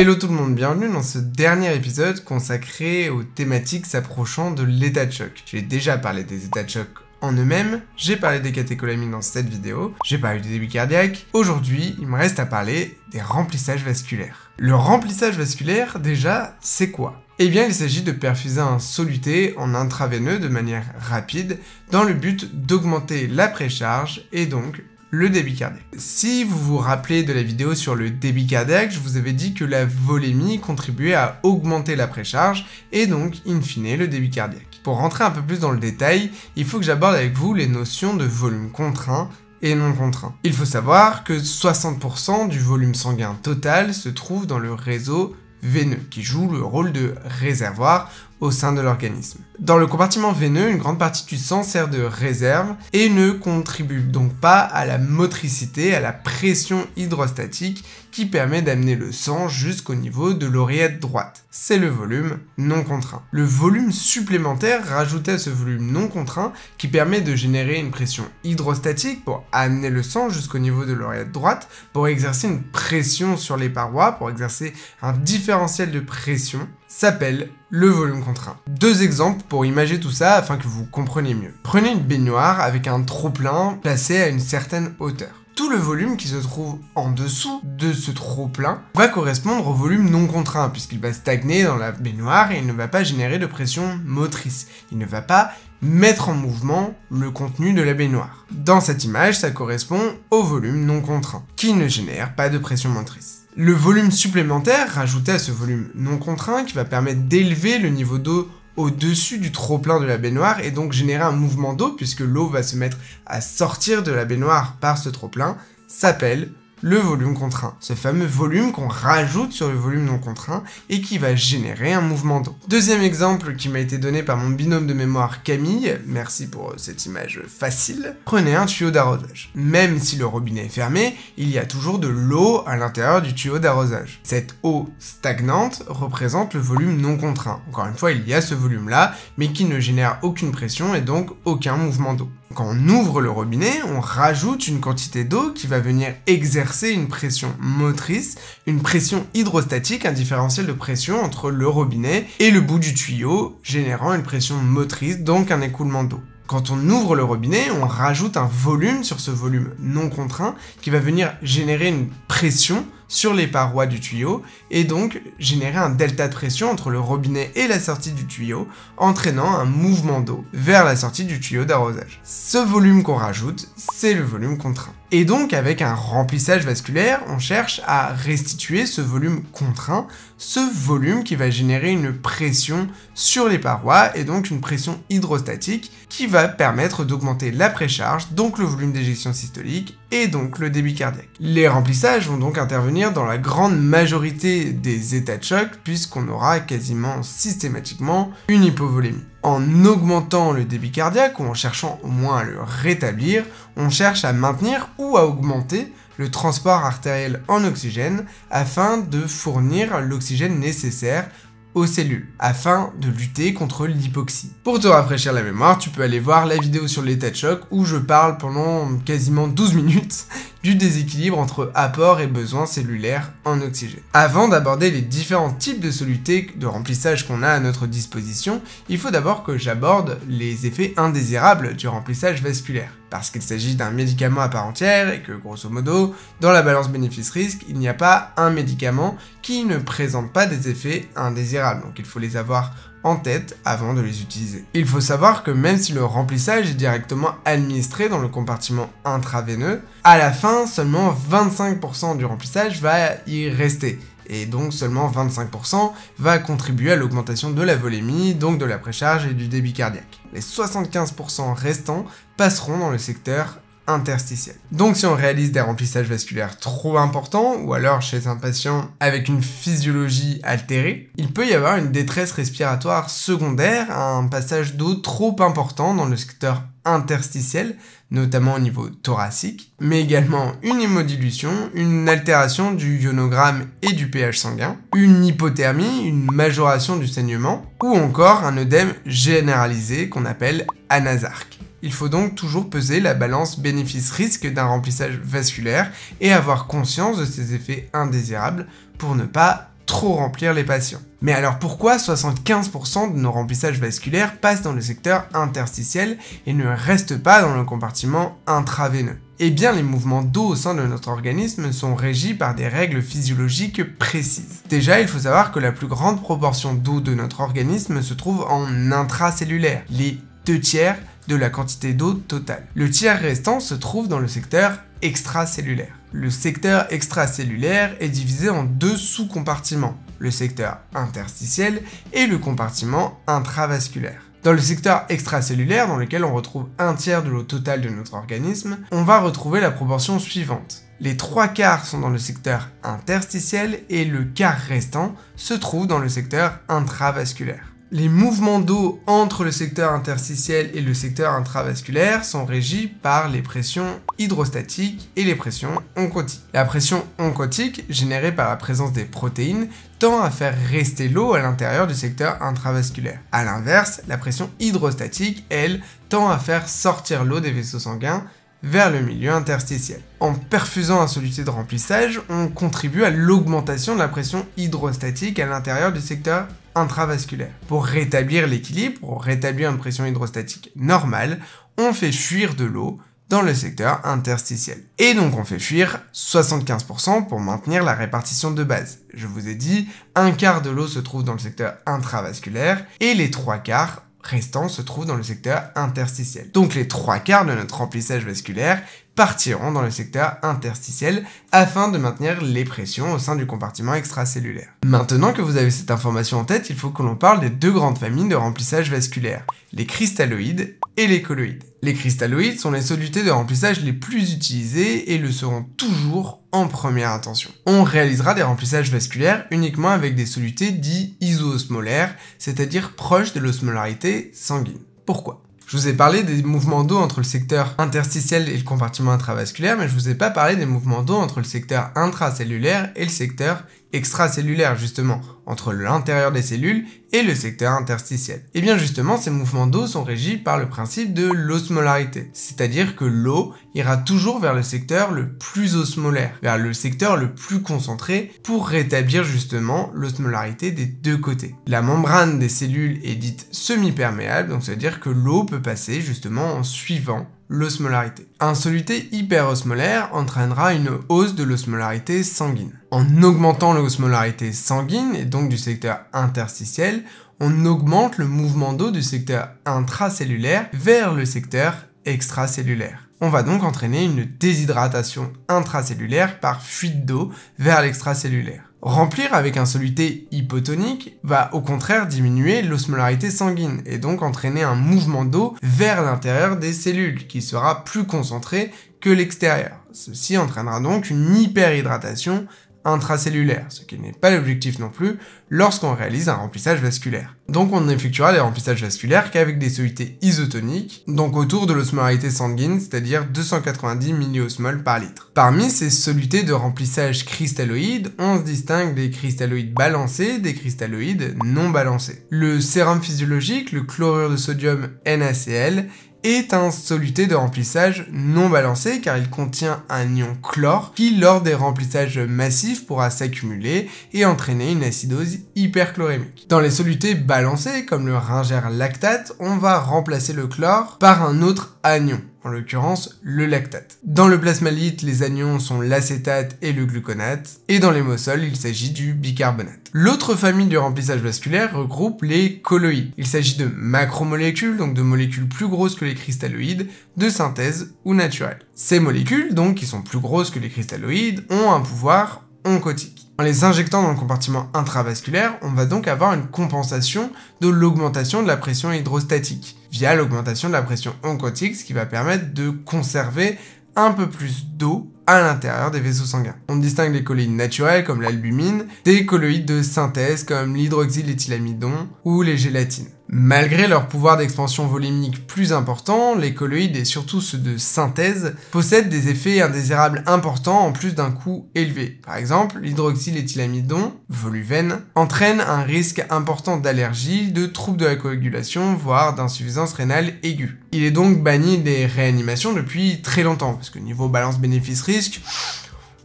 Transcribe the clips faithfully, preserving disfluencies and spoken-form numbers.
Hello tout le monde, bienvenue dans ce dernier épisode consacré aux thématiques s'approchant de l'état de choc. J'ai déjà parlé des états de choc en eux-mêmes, j'ai parlé des catécholamines dans cette vidéo, j'ai parlé des débuts cardiaques. Aujourd'hui, il me reste à parler des remplissages vasculaires. Le remplissage vasculaire, déjà, c'est quoi? Eh bien, il s'agit de perfuser un soluté en intraveineux de manière rapide dans le but d'augmenter la précharge et donc le débit cardiaque. Si vous vous rappelez de la vidéo sur le débit cardiaque, je vous avais dit que la volémie contribuait à augmenter la précharge et donc, in fine, le débit cardiaque. Pour rentrer un peu plus dans le détail, il faut que j'aborde avec vous les notions de volume contraint et non contraint. Il faut savoir que soixante pour cent du volume sanguin total se trouve dans le réseau veineux, qui joue le rôle de réservoir au sein de l'organisme. Dans le compartiment veineux, une grande partie du sang sert de réserve et ne contribue donc pas à la motricité, à la pression hydrostatique qui permet d'amener le sang jusqu'au niveau de l'oreillette droite. C'est le volume non contraint. Le volume supplémentaire rajouté à ce volume non contraint qui permet de générer une pression hydrostatique pour amener le sang jusqu'au niveau de l'oreillette droite, pour exercer une pression sur les parois, pour exercer un différentiel de pression, s'appelle le volume contraint. Deux exemples pour imager tout ça afin que vous compreniez mieux. Prenez une baignoire avec un trop-plein placé à une certaine hauteur. Tout le volume qui se trouve en dessous de ce trop-plein va correspondre au volume non contraint puisqu'il va stagner dans la baignoire et il ne va pas générer de pression motrice. Il ne va pas mettre en mouvement le contenu de la baignoire. Dans cette image, ça correspond au volume non contraint qui ne génère pas de pression motrice. Le volume supplémentaire rajouté à ce volume non contraint qui va permettre d'élever le niveau d'eau au-dessus du trop-plein de la baignoire et donc générer un mouvement d'eau puisque l'eau va se mettre à sortir de la baignoire par ce trop-plein, s'appelle le volume contraint. Ce fameux volume qu'on rajoute sur le volume non contraint et qui va générer un mouvement d'eau. Deuxième exemple qui m'a été donné par mon binôme de mémoire Camille, merci pour cette image facile. Prenez un tuyau d'arrosage. Même si le robinet est fermé, il y a toujours de l'eau à l'intérieur du tuyau d'arrosage. Cette eau stagnante représente le volume non contraint. Encore une fois, il y a ce volume là, mais qui ne génère aucune pression et donc aucun mouvement d'eau. Quand on ouvre le robinet, on rajoute une quantité d'eau qui va venir exercer une pression motrice, une pression hydrostatique, un différentiel de pression entre le robinet et le bout du tuyau, générant une pression motrice, donc un écoulement d'eau. Quand on ouvre le robinet, on rajoute un volume sur ce volume non contraint qui va venir générer une pression sur les parois du tuyau et donc générer un delta de pression entre le robinet et la sortie du tuyau, entraînant un mouvement d'eau vers la sortie du tuyau d'arrosage. Ce volume qu'on rajoute, c'est le volume contraint. Et donc avec un remplissage vasculaire, on cherche à restituer ce volume contraint, ce volume qui va générer une pression sur les parois et donc une pression hydrostatique qui va permettre d'augmenter la précharge, donc le volume d'éjection systolique et donc le débit cardiaque. Les remplissages vont donc intervenir dans la grande majorité des états de choc puisqu'on aura quasiment systématiquement une hypovolémie. En augmentant le débit cardiaque ou en cherchant au moins à le rétablir, on cherche à maintenir ou à augmenter le transport artériel en oxygène afin de fournir l'oxygène nécessaire aux cellules, afin de lutter contre l'hypoxie. Pour te rafraîchir la mémoire, tu peux aller voir la vidéo sur l'état de choc où je parle pendant quasiment douze minutes du déséquilibre entre apport et besoin cellulaire en oxygène. Avant d'aborder les différents types de solutés de remplissage qu'on a à notre disposition, il faut d'abord que j'aborde les effets indésirables du remplissage vasculaire. Parce qu'il s'agit d'un médicament à part entière et que, grosso modo, dans la balance bénéfice-risque, il n'y a pas un médicament qui ne présente pas des effets indésirables, donc il faut les avoir en tête avant de les utiliser. Il faut savoir que même si le remplissage est directement administré dans le compartiment intraveineux, à la fin, seulement vingt-cinq pour cent du remplissage va y rester. Et donc seulement vingt-cinq pour cent va contribuer à l'augmentation de la volémie, donc de la précharge et du débit cardiaque. Les soixante-quinze pour cent restants passeront dans le secteur interstitiel. Donc si on réalise des remplissages vasculaires trop importants, ou alors chez un patient avec une physiologie altérée, il peut y avoir une détresse respiratoire secondaire à un passage d'eau trop important dans le secteur interstitiel, notamment au niveau thoracique, mais également une hémodilution, une altération du ionogramme et du pH sanguin, une hypothermie, une majoration du saignement, ou encore un œdème généralisé qu'on appelle anasarque. Il faut donc toujours peser la balance bénéfice-risque d'un remplissage vasculaire et avoir conscience de ses effets indésirables pour ne pas trop remplir les patients. Mais alors pourquoi soixante-quinze pour cent de nos remplissages vasculaires passent dans le secteur interstitiel et ne restent pas dans le compartiment intraveineux? Eh bien, les mouvements d'eau au sein de notre organisme sont régis par des règles physiologiques précises. Déjà, il faut savoir que la plus grande proportion d'eau de notre organisme se trouve en intracellulaire, les deux tiers de la quantité d'eau totale. Le tiers restant se trouve dans le secteur extracellulaire. Le secteur extracellulaire est divisé en deux sous-compartiments, le secteur interstitiel et le compartiment intravasculaire. Dans le secteur extracellulaire, dans lequel on retrouve un tiers de l'eau totale de notre organisme, on va retrouver la proportion suivante. Les trois quarts sont dans le secteur interstitiel et le quart restant se trouve dans le secteur intravasculaire. Les mouvements d'eau entre le secteur interstitiel et le secteur intravasculaire sont régis par les pressions hydrostatiques et les pressions oncotiques. La pression oncotique, générée par la présence des protéines, tend à faire rester l'eau à l'intérieur du secteur intravasculaire. A l'inverse, la pression hydrostatique, elle, tend à faire sortir l'eau des vaisseaux sanguins vers le milieu interstitiel. En perfusant un soluté de remplissage, on contribue à l'augmentation de la pression hydrostatique à l'intérieur du secteur intravasculaire. Pour rétablir l'équilibre, pour rétablir une pression hydrostatique normale, on fait fuir de l'eau dans le secteur interstitiel. Et donc on fait fuir soixante-quinze pour cent pour maintenir la répartition de base. Je vous ai dit, un quart de l'eau se trouve dans le secteur intravasculaire et les trois quarts restant se trouve dans le secteur interstitiel. Donc les trois quarts de notre remplissage vasculaire partiront dans le secteur interstitiel afin de maintenir les pressions au sein du compartiment extracellulaire. Maintenant que vous avez cette information en tête, il faut que l'on parle des deux grandes familles de remplissage vasculaire, les cristalloïdes et les colloïdes. Les cristalloïdes sont les solutés de remplissage les plus utilisées et le seront toujours en première intention. On réalisera des remplissages vasculaires uniquement avec des solutés dits iso-osmolaires, c'est-à-dire proches de l'osmolarité sanguine. Pourquoi ? Je vous ai parlé des mouvements d'eau entre le secteur interstitiel et le compartiment intravasculaire, mais je vous ai pas parlé des mouvements d'eau entre le secteur intracellulaire et le secteur extracellulaire, justement, entre l'intérieur des cellules et le secteur interstitiel. Et bien justement, ces mouvements d'eau sont régis par le principe de l'osmolarité, c'est-à-dire que l'eau ira toujours vers le secteur le plus osmolaire, vers le secteur le plus concentré, pour rétablir justement l'osmolarité des deux côtés. La membrane des cellules est dite semi-perméable, donc c'est-à-dire que l'eau peut passer justement en suivant l'osmolarité. Un soluté hyperosmolaire entraînera une hausse de l'osmolarité sanguine. En augmentant l'osmolarité sanguine, et donc du secteur interstitiel, on augmente le mouvement d'eau du secteur intracellulaire vers le secteur extracellulaire. On va donc entraîner une déshydratation intracellulaire par fuite d'eau vers l'extracellulaire. Remplir avec un soluté hypotonique va au contraire diminuer l'osmolarité sanguine et donc entraîner un mouvement d'eau vers l'intérieur des cellules qui sera plus concentré que l'extérieur. Ceci entraînera donc une hyperhydratation intracellulaire, ce qui n'est pas l'objectif non plus lorsqu'on réalise un remplissage vasculaire. Donc on n'effectuera les remplissages vasculaires qu'avec des solutés isotoniques, donc autour de l'osmolarité sanguine, c'est-à-dire deux cent quatre-vingt-dix milliosmoles par litre. Parmi ces solutés de remplissage cristalloïdes, on se distingue des cristalloïdes balancés, des cristalloïdes non balancés. Le sérum physiologique, le chlorure de sodium NaCl, est un soluté de remplissage non balancé car il contient un ion chlore qui, lors des remplissages massifs, pourra s'accumuler et entraîner une acidose hyperchlorémique. Dans les solutés balancés, comme le Ringer lactate, on va remplacer le chlore par un autre anion, en l'occurrence le lactate. Dans le plasmalyte, les anions sont l'acétate et le gluconate, et dans l'hémosol, il s'agit du bicarbonate. L'autre famille du remplissage vasculaire regroupe les colloïdes. Il s'agit de macromolécules, donc de molécules plus grosses que les cristalloïdes, de synthèse ou naturelles. Ces molécules, donc, qui sont plus grosses que les cristalloïdes, ont un pouvoir oncotique. En les injectant dans le compartiment intravasculaire, on va donc avoir une compensation de l'augmentation de la pression hydrostatique via l'augmentation de la pression oncotique, ce qui va permettre de conserver un peu plus d'eau à l'intérieur des vaisseaux sanguins. On distingue les colloïdes naturels comme l'albumine, des colloïdes de synthèse comme l'hydroxyléthylamidon ou les gélatines. Malgré leur pouvoir d'expansion volumique plus important, les colloïdes et surtout ceux de synthèse possèdent des effets indésirables importants en plus d'un coût élevé. Par exemple, l'hydroxyléthylamidon, Voluven, entraîne un risque important d'allergie, de troubles de la coagulation, voire d'insuffisance rénale aiguë. Il est donc banni des réanimations depuis très longtemps, parce que niveau balance bénéfice-risque,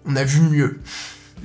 on a vu mieux.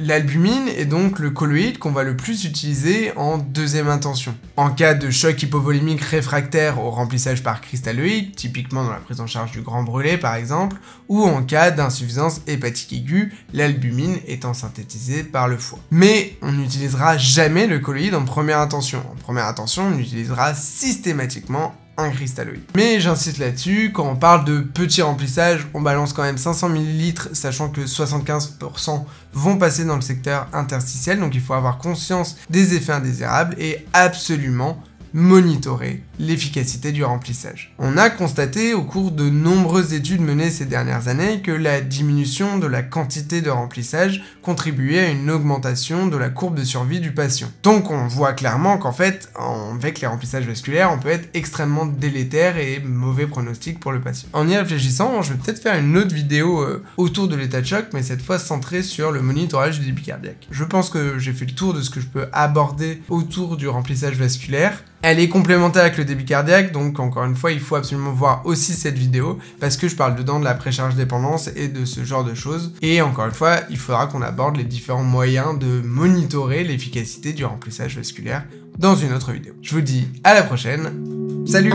l'albumine est donc le colloïde qu'on va le plus utiliser en deuxième intention. En cas de choc hypovolémique réfractaire au remplissage par cristalloïde, typiquement dans la prise en charge du grand brûlé par exemple, ou en cas d'insuffisance hépatique aiguë, l'albumine étant synthétisée par le foie. Mais on n'utilisera jamais le colloïde en première intention. En première intention, on utilisera systématiquement un cristalloïde. Mais j'insiste là-dessus, quand on parle de petit remplissage, on balance quand même cinq cents millilitres, sachant que soixante-quinze pour cent vont passer dans le secteur interstitiel, donc il faut avoir conscience des effets indésirables et absolument monitorer l'efficacité du remplissage. On a constaté au cours de nombreuses études menées ces dernières années que la diminution de la quantité de remplissage contribuait à une augmentation de la courbe de survie du patient. Donc on voit clairement qu'en fait, avec les remplissages vasculaires, on peut être extrêmement délétère et mauvais pronostic pour le patient. En y réfléchissant, je vais peut-être faire une autre vidéo euh, autour de l'état de choc, mais cette fois centrée sur le monitorage du débit cardiaque. Je pense que j'ai fait le tour de ce que je peux aborder autour du remplissage vasculaire. Elle est complémentaire avec le débit cardiaque, donc encore une fois, il faut absolument voir aussi cette vidéo parce que je parle dedans de la précharge dépendance et de ce genre de choses. Et encore une fois, il faudra qu'on aborde les différents moyens de monitorer l'efficacité du remplissage vasculaire dans une autre vidéo. Je vous dis à la prochaine, salut!